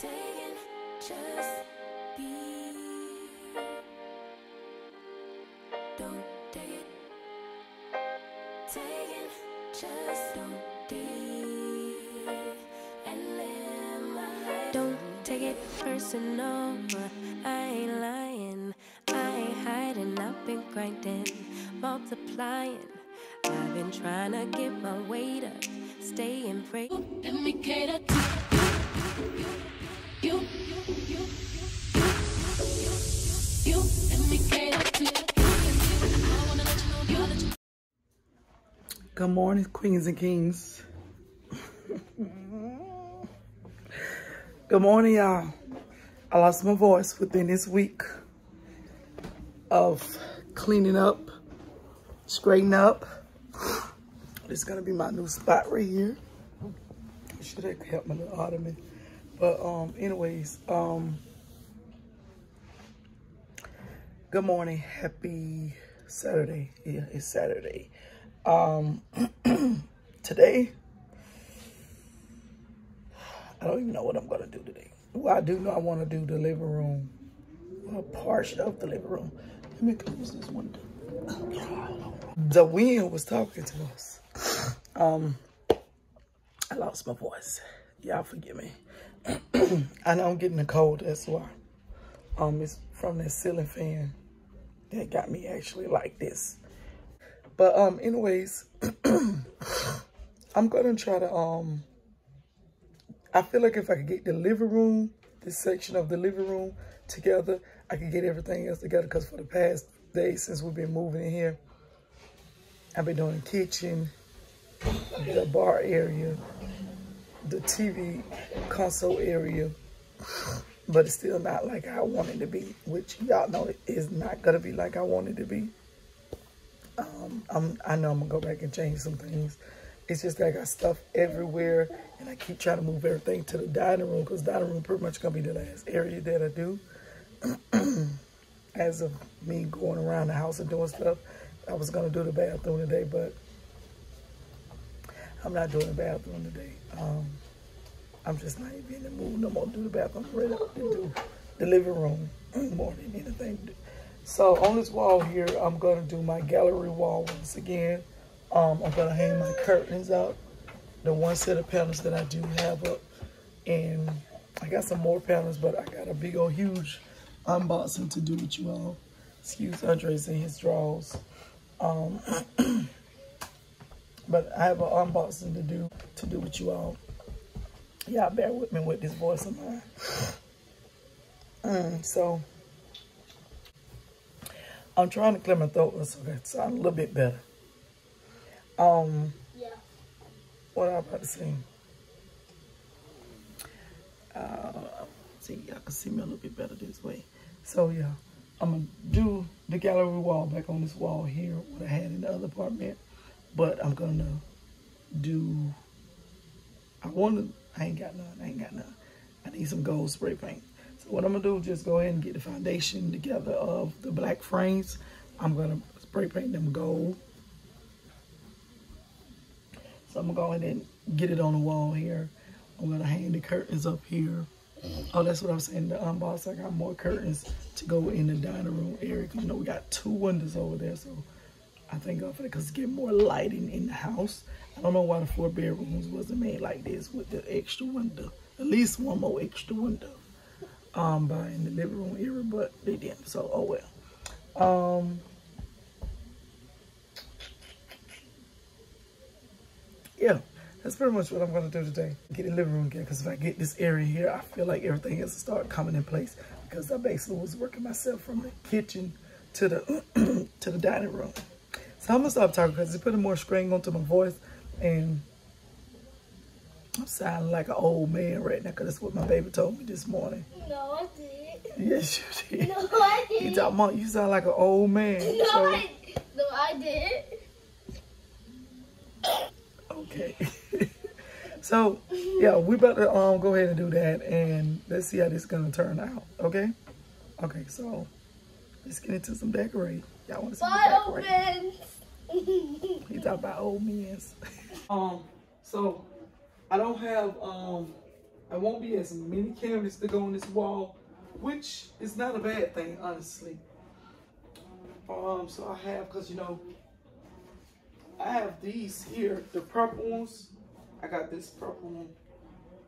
taken, just be. Don't take it. Taken, just don't be. And live my life. Don't take it personal. I ain't lying, I ain't hiding. I've been grinding, multiplying. I've been trying to get my weight up, stay and pray. Let me cater to you, you, let me cater to you. I wanna let you know, Good morning, queens and kings. Good morning, y'all. I lost my voice within this week of cleaning up, straightening up. It's gonna be my new spot right here. I should have helped my little ottoman. But anyways, good morning, happy Saturday. Yeah, it's Saturday. Today, I don't even know what I'm gonna do today. Well, I do know I wanna do the living room, a portion of the living room. Let me close this window. The wind was talking to us. I lost my voice. Y'all forgive me. I know I'm getting a cold, that's why. It's from that ceiling fan that got me actually like this. But anyways, I'm gonna try to I feel like if I could get the living room, this section of the living room together, I could get everything else together, because for the past day since we've been moving in here, I've been doing the kitchen, the bar area, the TV console area, but it's still not like I want it to be, which y'all know it is not gonna be like I want it to be. I know I'm gonna go back and change some things. It's just that I got stuff everywhere, and I keep trying to move everything to the dining room, because dining room pretty much gonna be the last area that I do. As of me going around the house and doing stuff, I was gonna do the bathroom today, but I'm not doing the bathroom today. I'm just not even in the mood no more to do the bathroom. I'm ready to do the living room more than anything. So on this wall here, I'm gonna do my gallery wall once again. I'm gonna hang my curtains up, the one set of panels that I do have up. And I got some more panels, but I got a big old huge unboxing to do with you all. Excuse Andres and his drawers. But I have an unboxing to do with you all. Y'all bear with me with this voice of mine. So I'm trying to clear my throat so that sounds a little bit better. What am I about to say? See, y'all can see me a little bit better this way. So yeah, I'm gonna do the gallery wall back on this wall here, what I had in the other apartment. But I'm gonna do, I ain't got none, I need some gold spray paint. So what I'm gonna do is just go ahead and get the foundation together of the black frames. I'm gonna spray paint them gold. So I'm gonna go ahead and get it on the wall here. I'm gonna hang the curtains up here. Oh, that's what I was saying, the unbox, I got more curtains to go in the dining room area. 'Cause you know, we got two windows over there, so I thank God for that, because it's getting more lighting in the house. I don't know why the 4 bedrooms wasn't made like this with the extra window. At least one more extra window by in the living room area, but they didn't, so oh well. Yeah, that's pretty much what I'm gonna do today. Get the living room again, because if I get this area here, I feel like everything else will start coming in place, because I basically was working myself from the kitchen to the to the dining room. So I'm gonna stop talking because it's putting more strain onto my voice, and I'm sounding like an old man right now, because that's what my baby told me this morning. No, I did. Yes, you did. No, I did. He talking about you sound like an old man. No, so. No, I did. Okay. So yeah, we better go ahead and do that, and let's see how this is gonna turn out. Okay. Okay. So let's get into some decorating. Y'all want to see some decorating? He talking about old men's. So I don't have There won't be as many cameras to go on this wall, which is not a bad thing, honestly. So I have, cause you know, I have these here, the purple ones. I got this purple one,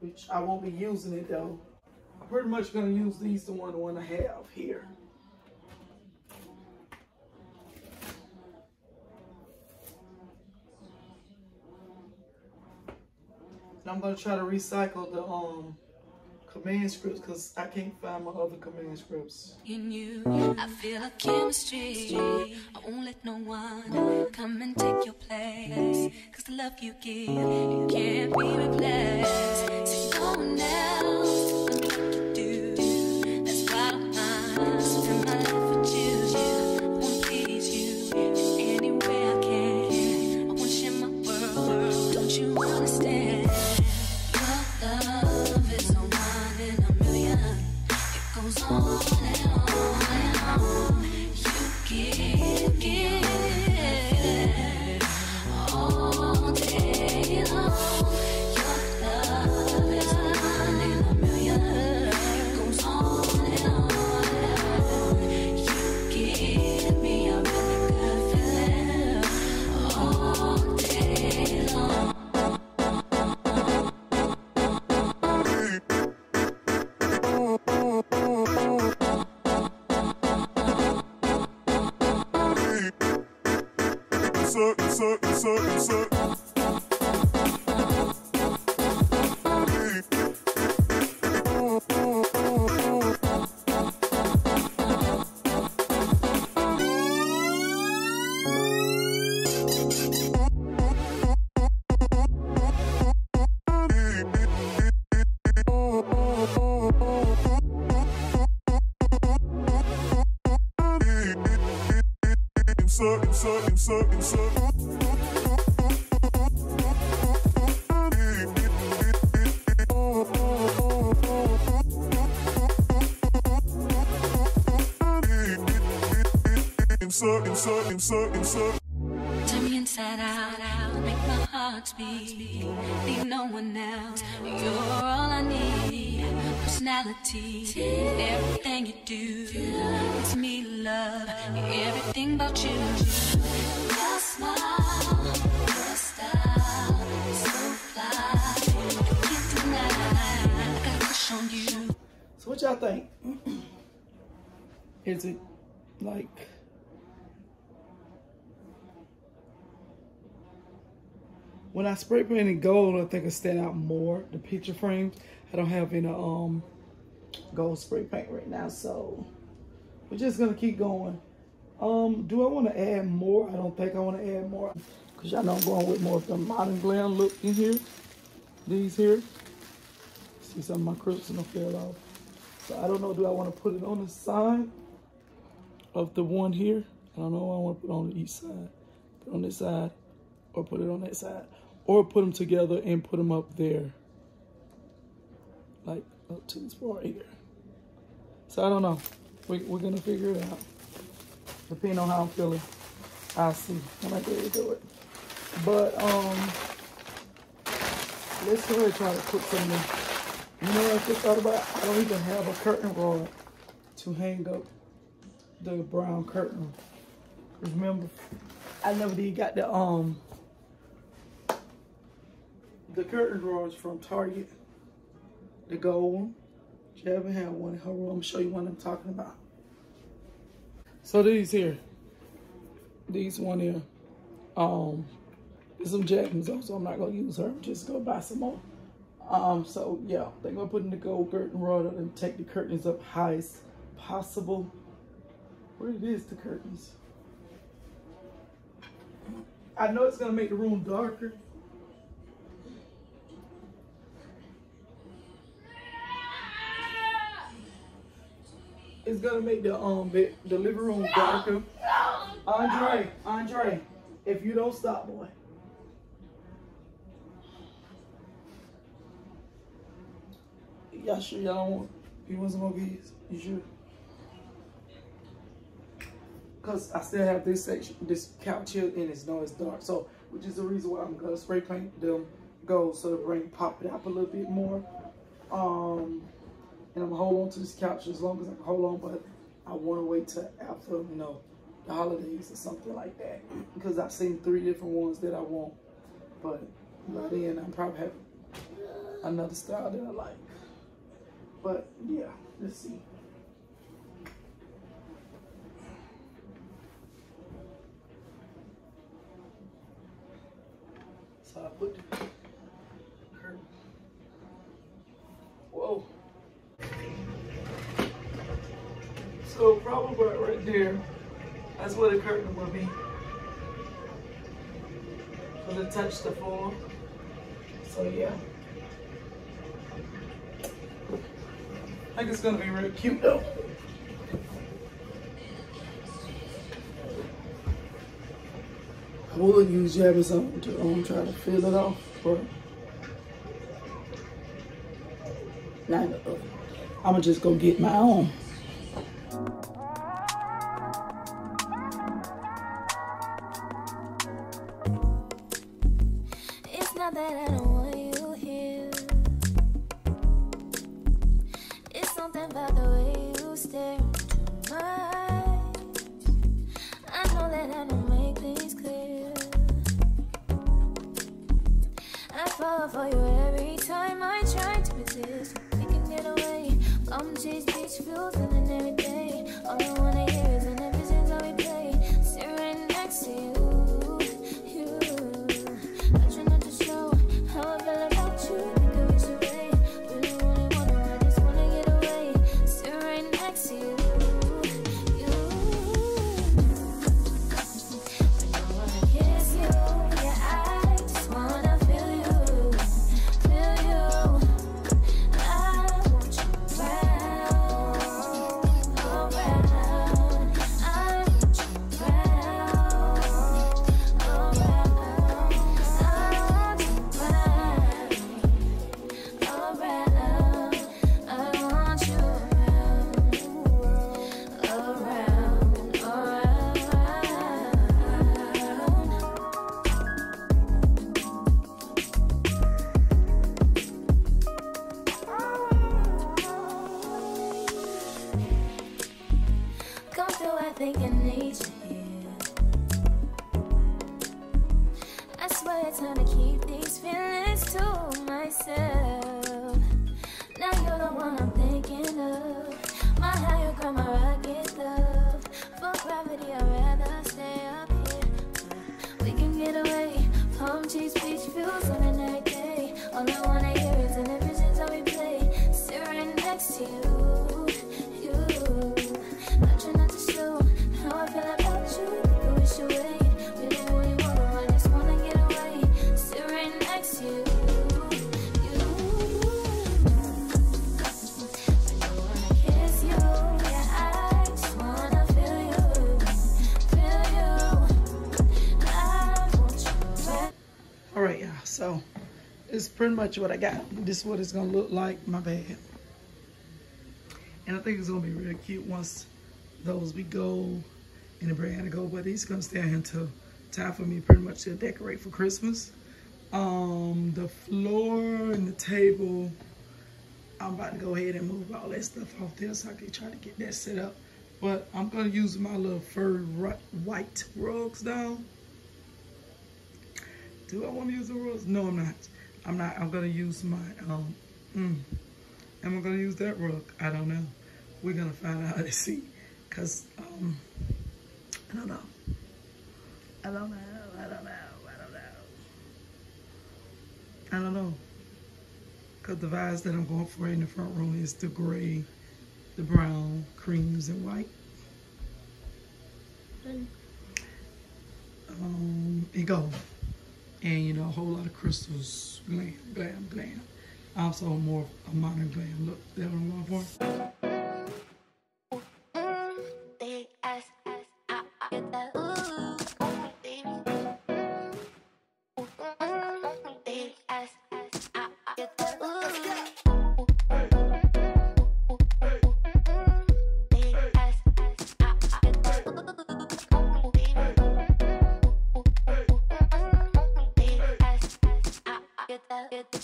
which I won't be using it though. I'm pretty much gonna use these, the one I have here. And I'm gonna try to recycle the command scripts, because I can't find my other command scripts. In you, I feel a chemistry. I won't let no one come and take your place, because the love you give, you can't be replaced. There's no one else I want to do. That's why I'm mine. Spend my life with you. I want to please you in any way I can. I want to share my world. Don't you understand? Your love is on. Goes on and on and on. You give all day long. Your love is one in a million. It goes on and on and on. You give me a really good feeling all day long. Turn me inside out, make my heart beat. Need no one else, you're all I need. Personality, everything you do, it's me, love, everything about you. Your smile, your style, so fly, I can't deny, I got a crush on you. So what y'all think? Is it like... When I spray paint in gold, I think I stand out more, the picture frames. I don't have any gold spray paint right now, so we're just gonna keep going. Do I wanna add more? I don't think I wanna add more, cause y'all know I'm going with more of the modern glam look in here. These here. See, some of my crisps and I fell off. So I don't know, do I wanna put it on the side of the one here? I don't know, I wanna put it on each side, put it on this side, or put it on that side. Or put them together and put them up there. Like up to this part here. So I don't know. We're gonna figure it out. Depending on how I'm feeling. I'll see. I might be able to do it. But let's go ahead and try to cook something. You know what I just thought about? I don't even have a curtain rod to hang up the brown curtain. Remember, I never did got the curtain drawers from Target, the gold one. She haven't had one in her room. I'll show you what I'm talking about. So these here, these one here, there's some Jackman's also. I'm not gonna use her. I'm just gonna buy some more. So yeah, they're gonna put in the gold curtain rod and take the curtains up high as possible. Where it is the curtains? I know it's gonna make the room darker. It's gonna make the living room darker. Andre, if you don't stop, boy. Y'all sure y'all don't want? You want some more bees? You sure? Cause I still have this section, this couch here, and it's no, it's dark. So, which is the reason why I'm gonna spray paint them gold, so the rain pop it up a little bit more. And I'm gonna hold on to this couch as long as I can hold on, but I want to wait till after, you know, the holidays or something like that, because I've seen 3 different ones that I want. But by then I probably have another style that I like. But yeah, let's see. So I put the curtain. Whoa. So probably right there, that's where the curtain will be. I'm gonna touch the floor. So yeah. I think it's gonna be real cute though. I would use Jabby something to try to fill it off, but I'ma just go get my own. It's not that I don't want you here. It's something about the way you stare into my eyes. I know that I don't make things clear. I fall for you every time I try to resist. I can get away. Bum cheese, peach, feels in an every day. All I wanna hear is in the visions that we play. Sitting right next to you. So it's pretty much what I got. This is what it's gonna look like, my bag. And I think it's gonna be really cute once those be gold and the brand go, but these gonna stay here until time for me pretty much to decorate for Christmas. The floor and the table, I'm about to go ahead and move all that stuff off there so I can try to get that set up. But I'm gonna use my little fur white rugs though. Do I want to use the rugs? No, I'm not. I'm going to use my, am I going to use that rug? I don't know. We're going to find out and see. Because, I don't know. I don't know. Because the vibes that I'm going for in the front room is the gray, the brown, creams, and white. And gold. And you know, a whole lot of crystals, glam. Also more a modern glam look that I'm going for.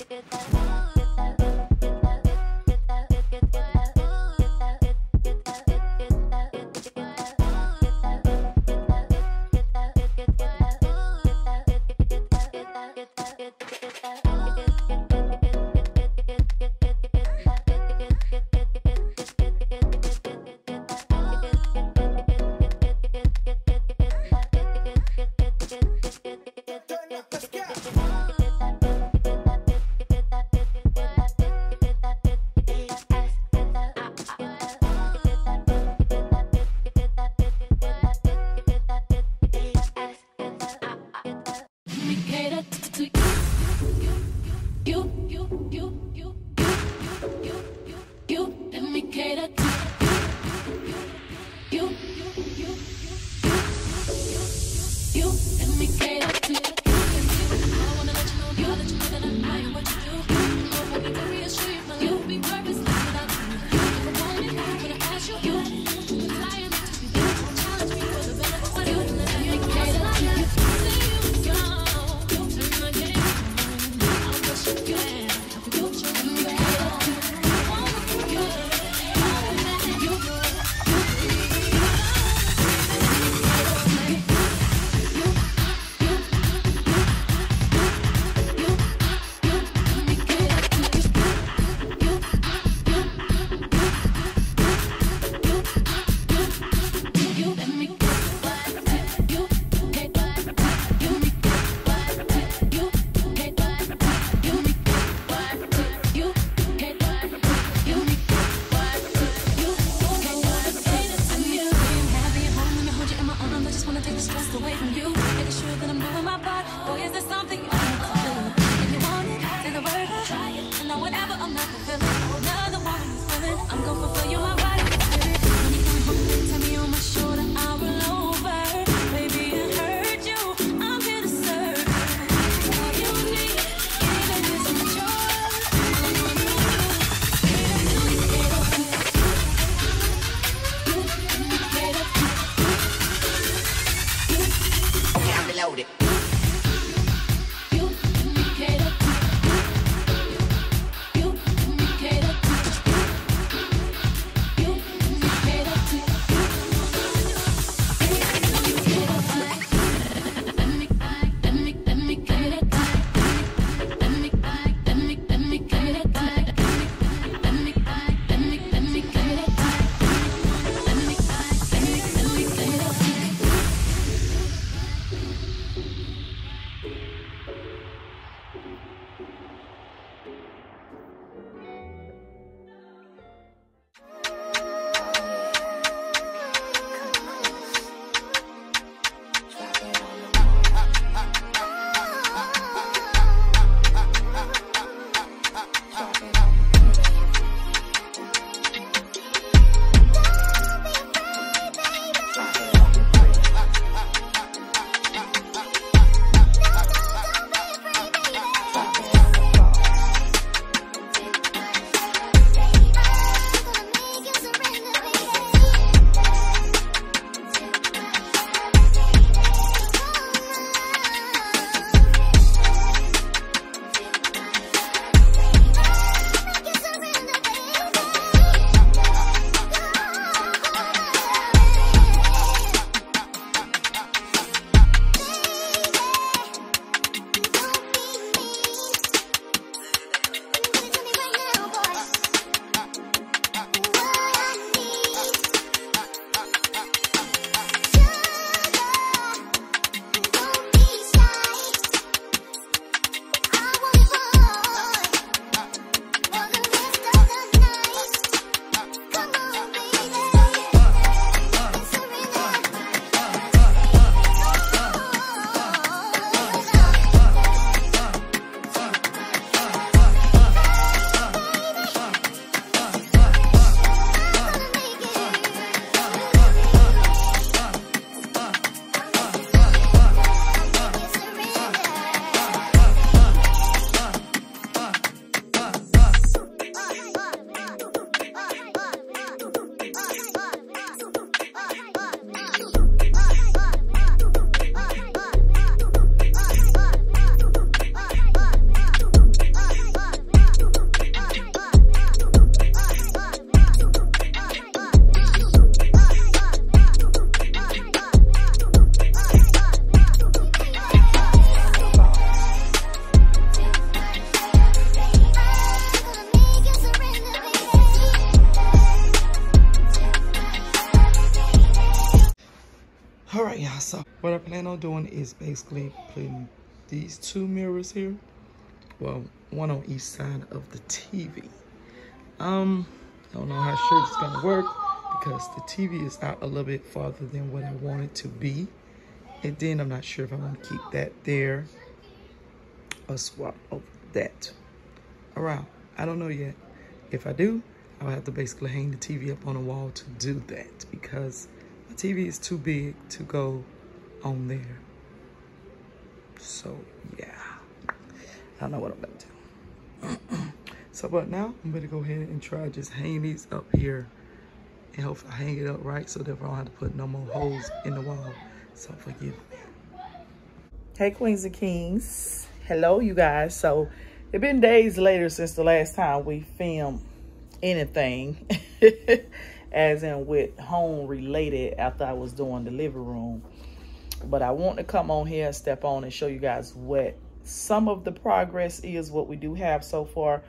Get that. you, let me cater to you. You, let me cater to you. I wanna let you know, that I am what you do. But I can reassure you, my life will be purposeless without you. If I want it, I'm gonna ask you. You desire me to be there. Challenge me for the better. What do you let me cater to you? See you go, turn my game on. I'll push you down. You, let me cater to you. I wanna be good. What I plan on doing is basically putting these two mirrors here. Well, one on each side of the TV. I don't know how sure it's gonna work because the TV is out a little bit farther than what I want it to be. And then I'm not sure if I want to keep that there or swap over that around. I don't know yet. If I do, I would have to basically hang the TV up on a wall to do that because my TV is too big to go on there. So yeah, I don't know what I'm about to do. So but now I'm gonna go ahead and try just hang these up here and hopefully hang it up right so that I don't have to put no more holes in the wall. So forgive me. Hey Queens and Kings. Hello you guys. So it's been days later since the last time we filmed anything as in with home related after I was doing the living room. But I want to come on here and step on and show you guys what some of the progress is, what we do have so far.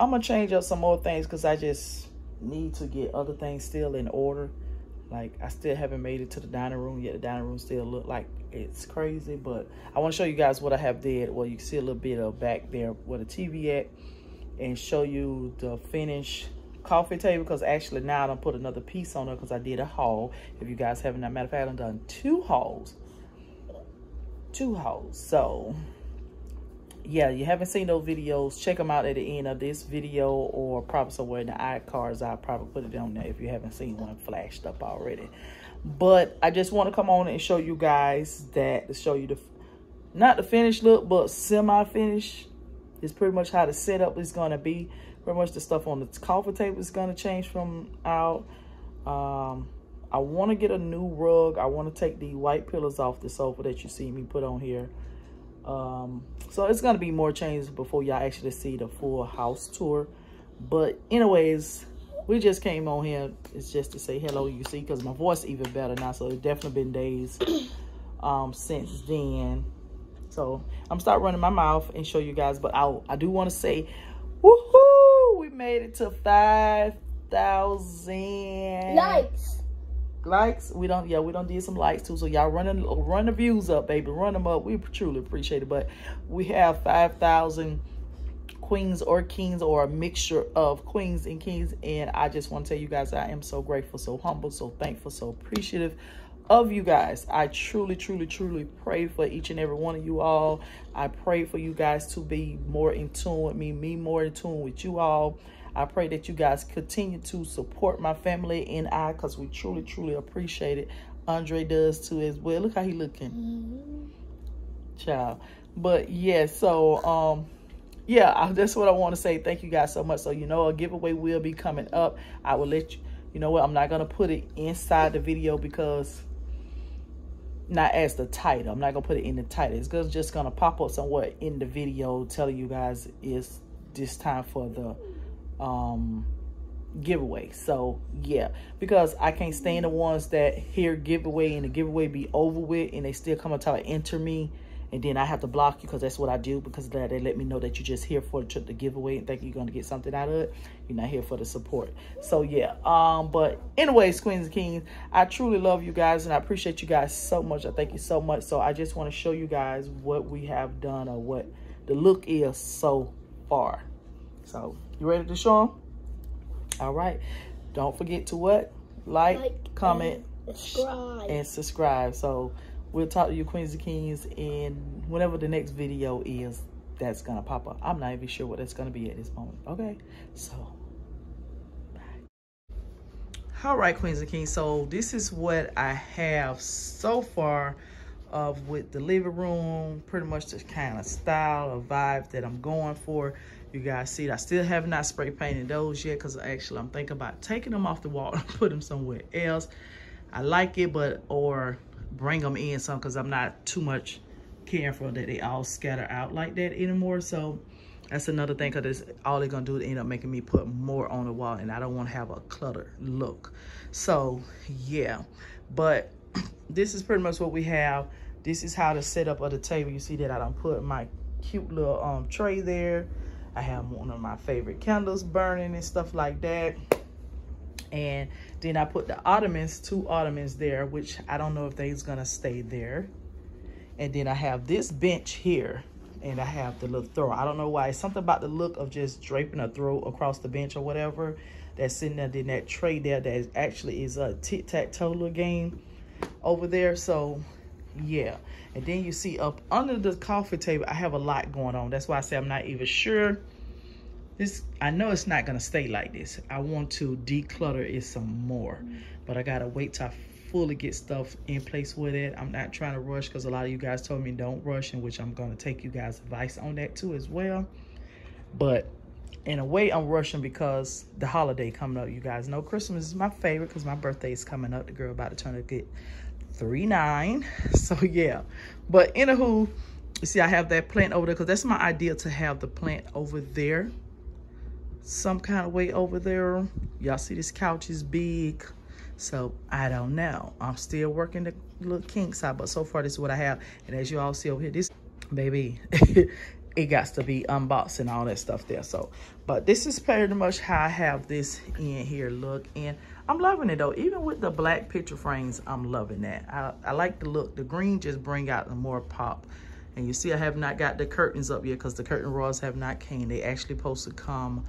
I'm going to change up some more things because I just need to get other things still in order. Like, I still haven't made it to the dining room yet. The dining room still look like it's crazy, but I want to show you guys what I have did. Well, you can see a little bit of back there where the TV at and show you the finished coffee table because actually now I done put another piece on it because I did a haul. If you guys haven't, as a matter of fact, I've done two hauls. So yeah, you haven't seen those videos, check them out at the end of this video or probably somewhere in the iCards. I'll probably put it on there if you haven't seen one flashed up already. But I just want to come on and show you guys that, to show you the, not the finished look, but semi-finished. It's pretty much how the setup is going to be. Pretty much the stuff on the coffee table is going to change from out. I want to get a new rug. I want to take the white pillars off the sofa that you see me put on here. So it's going to be more changes before y'all actually see the full house tour. But anyways, we just came on here. It's just to say hello, you see, because my voice even better now. So it's definitely been days since then. So I'm start running my mouth and show you guys. But I do want to say, woohoo, we made it to 5,000 likes. We done did some likes too, so y'all run the views up, baby, run them up. We truly appreciate it. But we have 5,000 queens or kings, or a mixture of queens and kings, and I just want to tell you guys I am so grateful, so humble, so thankful, so appreciative of you guys. I truly pray for each and every one of you all. I pray for you guys to be more in tune with me more in tune with you all. I pray that you guys continue to support my family and I, because we truly appreciate it. Andre does too as well. Look how he looking. Mm-hmm. Child. But yeah, so yeah, that's what I want to say. Thank you guys so much. So you know, a giveaway will be coming up. I will let you, you know what, I'm not going to put it inside the video because, not as the title. I'm not going to put it in the title. It's just going to pop up somewhere in the video telling you guys it's this time for the giveaway. So yeah, because I can't stand the ones that hear giveaway and the giveaway be over with and they still come and try to enter me, and then I have to block you because that's what I do, because they let me know that you're just here for the giveaway and think you're going to get something out of it. You're not here for the support. So yeah, but anyways, Queens and Kings, I truly love you guys and I appreciate you guys so much. I thank you so much. So I just want to show you guys what we have done or what the look is so far. So you ready to show them? All right. Don't forget to what? Like comment, and subscribe. So we'll talk to you, Queens and Kings, in whenever the next video is that's going to pop up. I'm not even sure what that's going to be at this moment. Okay. So, bye. All right, Queens and Kings. So this is what I have so far of with the living room, pretty much the kind of style or vibe that I'm going for. You guys see it. I still have not spray painted those yet because actually I'm thinking about taking them off the wall and put them somewhere else. I like it, but or bring them in some, because I'm not too much careful that they all scatter out like that anymore. So that's another thing, because all they're gonna do is end up making me put more on the wall, and I don't want to have a cluttered look. So yeah, but this is pretty much what we have. This is how the setup of the table. You see that I done put my cute little tray there. I have one of my favorite candles burning and stuff like that. And then I put the ottomans, two ottomans there, which I don't know if they's gonna stay there. And then I have this bench here, and I have the little throw. I don't know why. It's something about the look of just draping a throw across the bench or whatever that's sitting there. Then that tray there that actually is a tic-tac-toe little game over there. So yeah, and then you see up under the coffee table I have a lot going on. That's why I say I'm not even sure This, I know it's not going to stay like this. I want to declutter it some more, but I got to wait till I fully get stuff in place with it. I'm not trying to rush because a lot of you guys told me don't rush, in which I'm going to take you guys' advice on that too as well. But in a way, I'm rushing because the holiday coming up. You guys know Christmas is my favorite because my birthday is coming up. The girl about to turn to get 39. So yeah, but anywho, you see I have that plant over there because that's my idea, to have the plant over there. Some kind of way over there. Y'all see this couch is big, so I don't know. I'm still working the little kinks out, but so far this is what I have. And as you all see over here, this baby, it got to be unboxed and all that stuff there. So, but this is pretty much how I have this in here look, and I'm loving it though. Even with the black picture frames, I'm loving that. I like the look. The green just bring out the more pop. And you see I have not got the curtains up yet because the curtain rods have not came. They actually supposed to come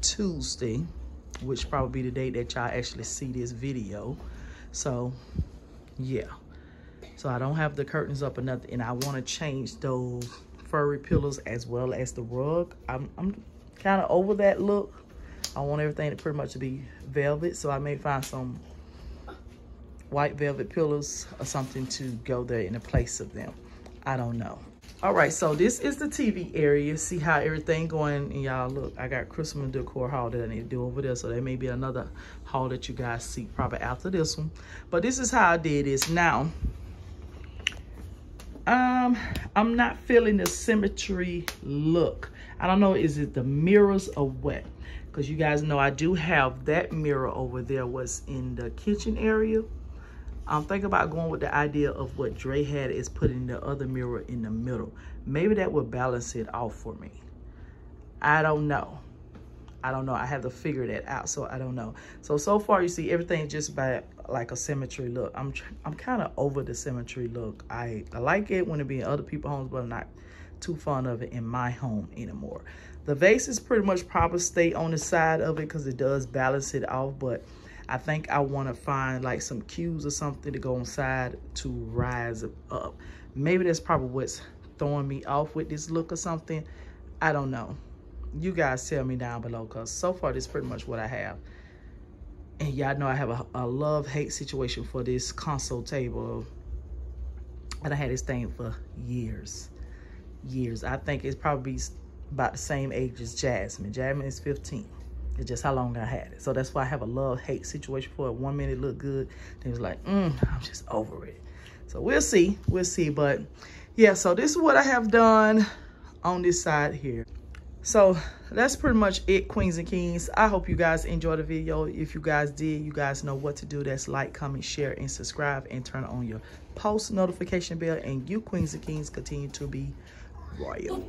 Tuesday, which probably be the day that y'all actually see this video. So yeah, so I don't have the curtains up or nothing, and I want to change those furry pillows as well as the rug. I'm kind of over that look. I want everything to pretty much be velvet, so I may find some white velvet pillows or something to go there in the place of them. I don't know. All right, so this is the TV area. See how everything going, and y'all look, I got Christmas decor haul that I need to do over there. So there may be another haul that you guys see probably after this one. But this is how I did this. Now, I'm not feeling the symmetry look. I don't know, is it the mirrors or what? Because you guys know I do have that mirror over there was in the kitchen area. I'm thinking about going with the idea of what Dre had, is putting the other mirror in the middle. Maybe that will balance it out for me. I don't know. I don't know. I have to figure that out, so I don't know. So far, you see, everything just by like a symmetry look. I'm kind of over the symmetry look. I like it when it be in other people's homes, but I'm not too fond of it in my home anymore. The vase is pretty much probably stay on the side of it because it does balance it out, but I think I want to find like some cues or something to go inside to rise up. Maybe that's probably what's throwing me off with this look or something. I don't know. You guys tell me down below, because so far this is pretty much what I have. And y'all know I have a love-hate situation for this console table. And I had this thing for years. Years. I think it's probably about the same age as Jasmine. Jasmine is 15. It's just how long I had it. So that's why I have a love-hate situation for it. One minute it looked good. Then it was like, I'm just over it. So we'll see. We'll see. But yeah, so this is what I have done on this side here. So that's pretty much it, Queens and Kings. I hope you guys enjoyed the video. If you guys did, you guys know what to do. That's like, comment, share, and subscribe, and turn on your post notification bell. And you, Queens and Kings, continue to be royal.